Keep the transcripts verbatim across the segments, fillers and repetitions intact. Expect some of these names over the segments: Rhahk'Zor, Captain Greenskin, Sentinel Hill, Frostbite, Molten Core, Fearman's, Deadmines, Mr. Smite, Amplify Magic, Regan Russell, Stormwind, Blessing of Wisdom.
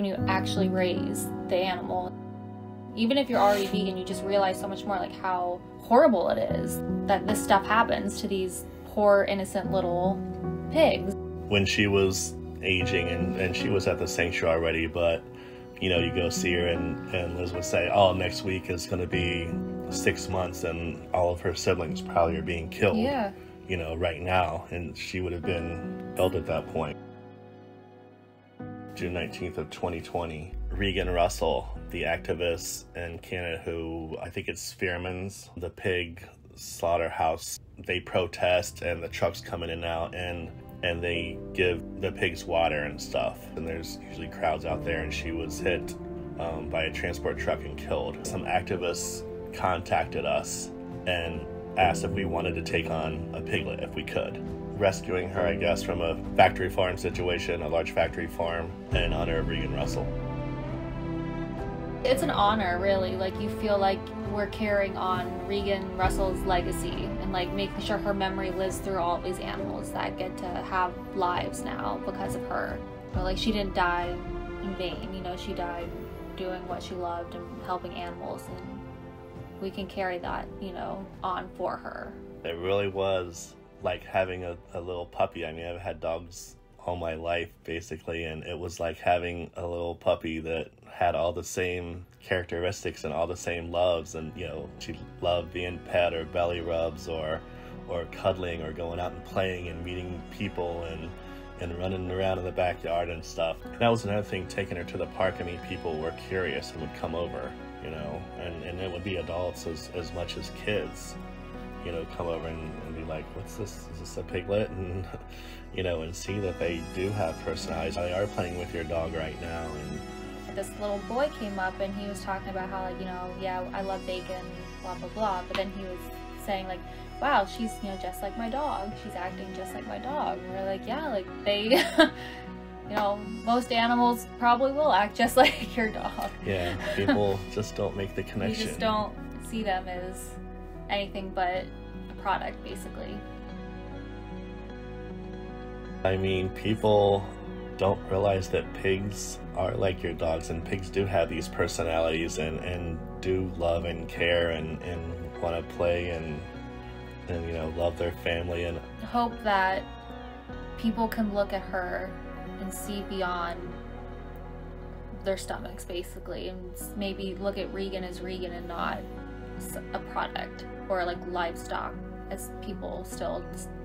when you actually raise the animal. Even if you're already vegan, you just realize so much more like how horrible it is that this stuff happens to these poor, innocent little pigs. When she was aging and, and she was at the sanctuary already, but you know, you go see her and, and Liz would say, oh, next week is going to be six months and all of her siblings probably are being killed, yeah. you know, right now. And she would have been killed at that point. June nineteenth of twenty twenty, Regan Russell, the activist in Canada who, I think it's Fearman's, the pig slaughterhouse, they protest and the trucks come in and out and and they give the pigs water and stuff. And there's usually crowds out there, and she was hit um, by a transport truck and killed. Some activists contacted us and asked if we wanted to take on a piglet if we could. Rescuing her, I guess, from a factory farm situation, a large factory farm, in honor of Regan Russell. It's an honor, really. Like, you feel like we're carrying on Regan Russell's legacy and like making sure her memory lives through all these animals that get to have lives now because of her. But like, she didn't die in vain, you know, she died doing what she loved and helping animals, and we can carry that, you know, on for her. It really was like having a, a little puppy. I mean, I've had dogs all my life basically, and it was like having a little puppy that had all the same characteristics and all the same loves. And you know, she loved being pet or belly rubs or or cuddling or going out and playing and meeting people and and running around in the backyard and stuff. And that was another thing, taking her to the park. I mean, people were curious and would come over, you know, and, and it would be adults as, as much as kids, you know, come over and, and be like, what's this? Is this a piglet? And, you know, and see that they do have personalities. They are playing with your dog right now. And this little boy came up and he was talking about how, like, you know, yeah, I love bacon, blah, blah, blah. But then he was saying, like, wow, she's, you know, just like my dog. She's acting just like my dog. And we're like, yeah, like, they, you know, most animals probably will act just like your dog. Yeah, people just don't make the connection. You just don't see them as anything but a product, basically. I mean, people don't realize that pigs are like your dogs, and pigs do have these personalities and, and do love and care and, and want to play and, and, you know, love their family. And hope that people can look at her and see beyond their stomachs, basically, and maybe look at Regan as Regan and not a product or like livestock, as people still,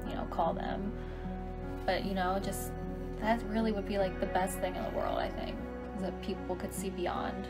you know, call them. But, you know, just that really would be like the best thing in the world, I think, is that people could see beyond.